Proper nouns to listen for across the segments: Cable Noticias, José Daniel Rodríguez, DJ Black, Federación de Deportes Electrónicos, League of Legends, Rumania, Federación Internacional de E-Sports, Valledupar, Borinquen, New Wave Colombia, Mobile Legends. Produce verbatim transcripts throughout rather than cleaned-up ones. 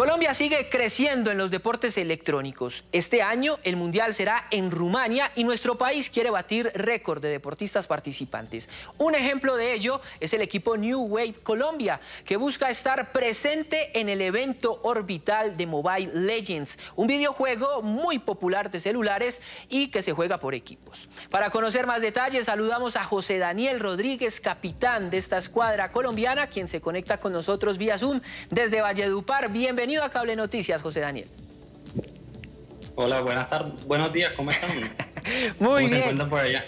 Colombia sigue creciendo en los deportes electrónicos. Este año el Mundial será en Rumania y nuestro país quiere batir récord de deportistas participantes. Un ejemplo de ello es el equipo New Wave Colombia, que busca estar presente en el evento orbital de Mobile Legends, un videojuego muy popular de celulares y que se juega por equipos. Para conocer más detalles, saludamos a José Daniel Rodríguez, capitán de esta escuadra colombiana, quien se conecta con nosotros vía Zoom desde Valledupar. Bienvenido. Bienvenido a Cable Noticias, José Daniel. Hola, buenas tardes, buenos días, ¿cómo están? Muy ¿Cómo bien. Se encuentran por allá?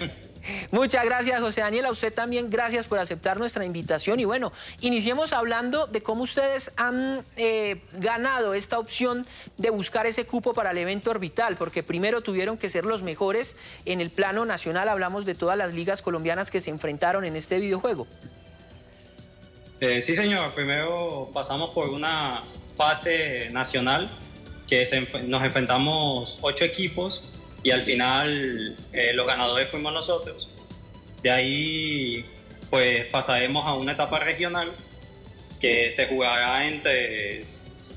Muchas gracias, José Daniel. A usted también, gracias por aceptar nuestra invitación. Y bueno, iniciemos hablando de cómo ustedes han eh, ganado esta opción de buscar ese cupo para el evento orbital, porque primero tuvieron que ser los mejores en el plano nacional. Hablamos de todas las ligas colombianas que se enfrentaron en este videojuego. Eh, sí, señor. Primero pasamos por una fase nacional que se, nos enfrentamos ocho equipos y al final eh, los ganadores fuimos nosotros. De ahí pues pasaremos a una etapa regional que se jugará entre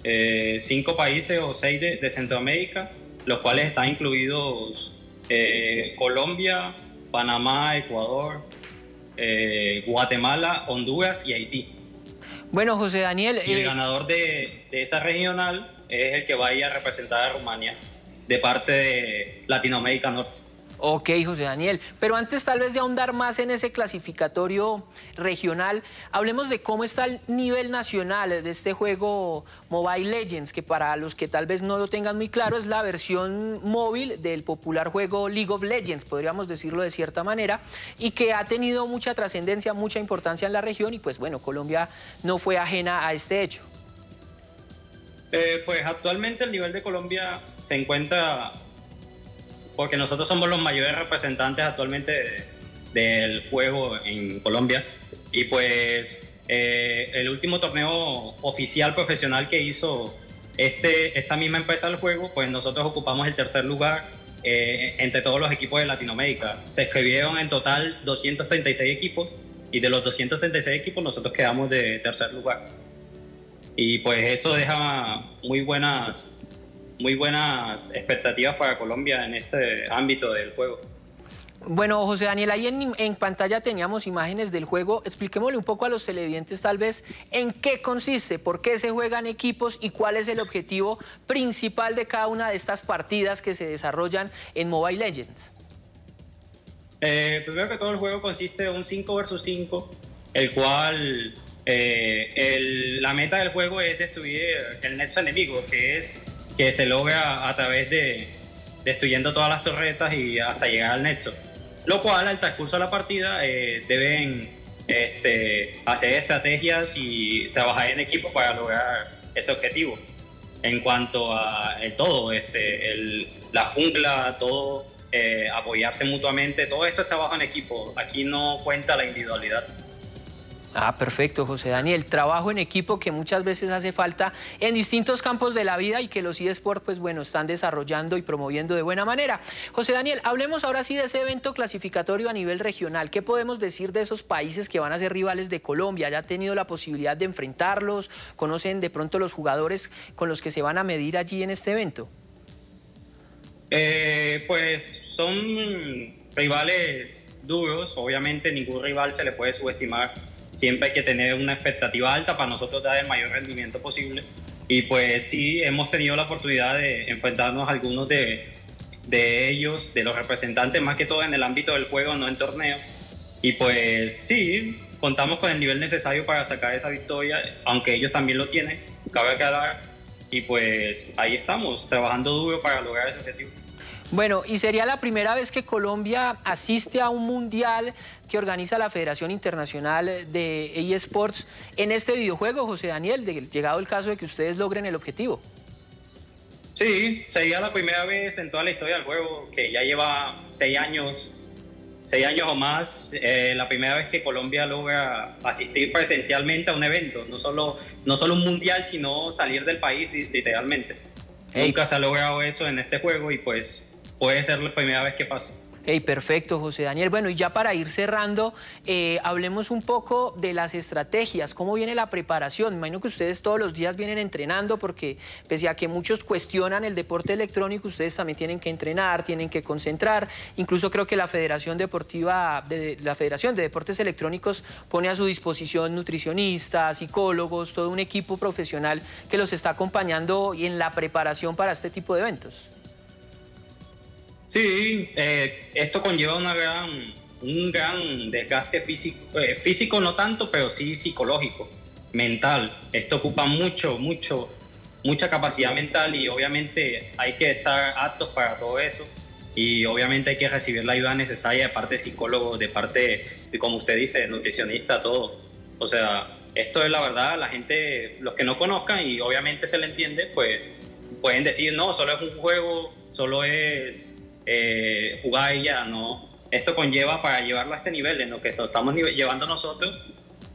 eh, cinco países o seis de, de Centroamérica, los cuales están incluidos eh, Colombia, Panamá, Ecuador, eh, Guatemala, Honduras y Haití. Bueno, José Daniel... Y el eh... ganador de, de esa regional es el que vaya a representar a Rumania de parte de Latinoamérica Norte. Ok, José Daniel. Pero antes tal vez de ahondar más en ese clasificatorio regional, hablemos de cómo está el nivel nacional de este juego Mobile Legends, que para los que tal vez no lo tengan muy claro es la versión móvil del popular juego League of Legends, podríamos decirlo de cierta manera, y que ha tenido mucha trascendencia, mucha importancia en la región, y pues bueno, Colombia no fue ajena a este hecho. Eh, pues actualmente el nivel de Colombia se encuentra... porque nosotros somos los mayores representantes actualmente de, del juego en Colombia. Y pues eh, el último torneo oficial profesional que hizo este, esta misma empresa del juego, pues nosotros ocupamos el tercer lugar eh, entre todos los equipos de Latinoamérica. Se inscribieron en total doscientos treinta y seis equipos y de los doscientos treinta y seis equipos nosotros quedamos de tercer lugar. Y pues eso deja muy buenas... muy buenas expectativas para Colombia en este ámbito del juego. Bueno, José Daniel, ahí en, en pantalla teníamos imágenes del juego. Expliquémosle un poco a los televidentes tal vez en qué consiste, por qué se juegan equipos y cuál es el objetivo principal de cada una de estas partidas que se desarrollan en Mobile Legends. Eh, primero que todo, el juego consiste en un cinco versus cinco, el cual eh, el, la meta del juego es destruir el nexo enemigo, que es... que se logra a través de destruyendo todas las torretas y hasta llegar al nexo, lo cual al transcurso de la partida eh, deben este, hacer estrategias y trabajar en equipo para lograr ese objetivo. En cuanto a el todo, este, el, la jungla, todo, eh, apoyarse mutuamente, todo esto es trabajo en equipo, aquí no cuenta la individualidad. Ah, perfecto, José Daniel. Trabajo en equipo que muchas veces hace falta en distintos campos de la vida y que los eSports, pues bueno, están desarrollando y promoviendo de buena manera. José Daniel, hablemos ahora sí de ese evento clasificatorio a nivel regional. ¿Qué podemos decir de esos países que van a ser rivales de Colombia? ¿Ya ha tenido la posibilidad de enfrentarlos? ¿Conocen de pronto los jugadores con los que se van a medir allí en este evento? Eh, pues son rivales duros. Obviamente ningún rival se le puede subestimar. Siempre hay que tener una expectativa alta para nosotros dar el mayor rendimiento posible. Y pues sí, hemos tenido la oportunidad de enfrentarnos a algunos de, de ellos, de los representantes, más que todo en el ámbito del juego, no en torneo. Y pues sí, contamos con el nivel necesario para sacar esa victoria, aunque ellos también lo tienen, cabe aclarar. Y pues ahí estamos, trabajando duro para lograr ese objetivo. Bueno, y sería la primera vez que Colombia asiste a un mundial que organiza la Federación Internacional de E-Sports en este videojuego, José Daniel, de, llegado el caso de que ustedes logren el objetivo. Sí, sería la primera vez en toda la historia del juego, que ya lleva seis años, seis años o más, eh, la primera vez que Colombia logra asistir presencialmente a un evento, no solo, no solo un mundial, sino salir del país literalmente. Hey. Nunca se ha logrado eso en este juego y pues... puede ser la primera vez que pasa. Hey, perfecto, José Daniel. Bueno, y ya para ir cerrando, eh, hablemos un poco de las estrategias. ¿Cómo viene la preparación? Me imagino que ustedes todos los días vienen entrenando, porque pese a que muchos cuestionan el deporte electrónico, ustedes también tienen que entrenar, tienen que concentrar. Incluso creo que la Federación Deportiva, de, la Federación de Deportes Electrónicos pone a su disposición nutricionistas, psicólogos, todo un equipo profesional que los está acompañando y en la preparación para este tipo de eventos. Sí, eh, esto conlleva una gran, un gran desgaste físico, eh, físico no tanto, pero sí psicológico, mental. Esto ocupa mucho, mucho, mucha capacidad mental y obviamente hay que estar aptos para todo eso y obviamente hay que recibir la ayuda necesaria de parte de psicólogos, de parte, de, como usted dice, nutricionista, todo. O sea, esto es la verdad, la gente, los que no conozcan y obviamente se le entiende, pues pueden decir, no, solo es un juego, solo es... Eh, jugar y ya, no. Esto conlleva, para llevarlo a este nivel en lo que lo estamos llevando nosotros,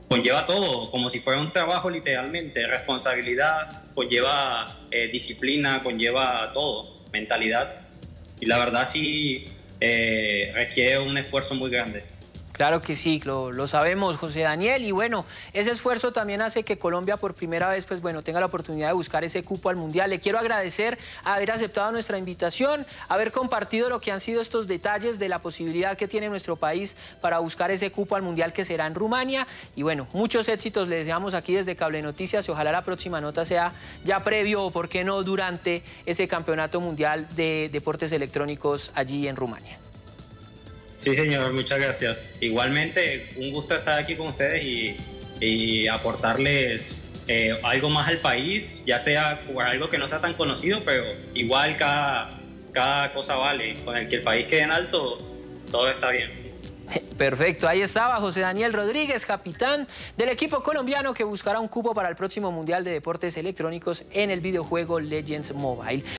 conlleva todo, como si fuera un trabajo literalmente, responsabilidad, conlleva eh, disciplina, conlleva todo, mentalidad, y la verdad sí eh, requiere un esfuerzo muy grande. Claro que sí, lo, lo sabemos, José Daniel, y bueno, ese esfuerzo también hace que Colombia por primera vez, pues bueno, tenga la oportunidad de buscar ese cupo al Mundial. Le quiero agradecer haber aceptado nuestra invitación, haber compartido lo que han sido estos detalles de la posibilidad que tiene nuestro país para buscar ese cupo al Mundial que será en Rumania, y bueno, muchos éxitos le deseamos aquí desde Cable Noticias, y ojalá la próxima nota sea ya previo o, por qué no, durante ese Campeonato Mundial de Deportes Electrónicos allí en Rumania. Sí, señor, muchas gracias. Igualmente, un gusto estar aquí con ustedes y, y aportarles eh, algo más al país, ya sea algo que no sea tan conocido, pero igual cada, cada cosa vale. Con el que el país quede en alto, todo está bien. Perfecto, ahí estaba José Daniel Rodríguez, capitán del equipo colombiano que buscará un cupo para el próximo Mundial de Deportes Electrónicos en el videojuego Legends Mobile.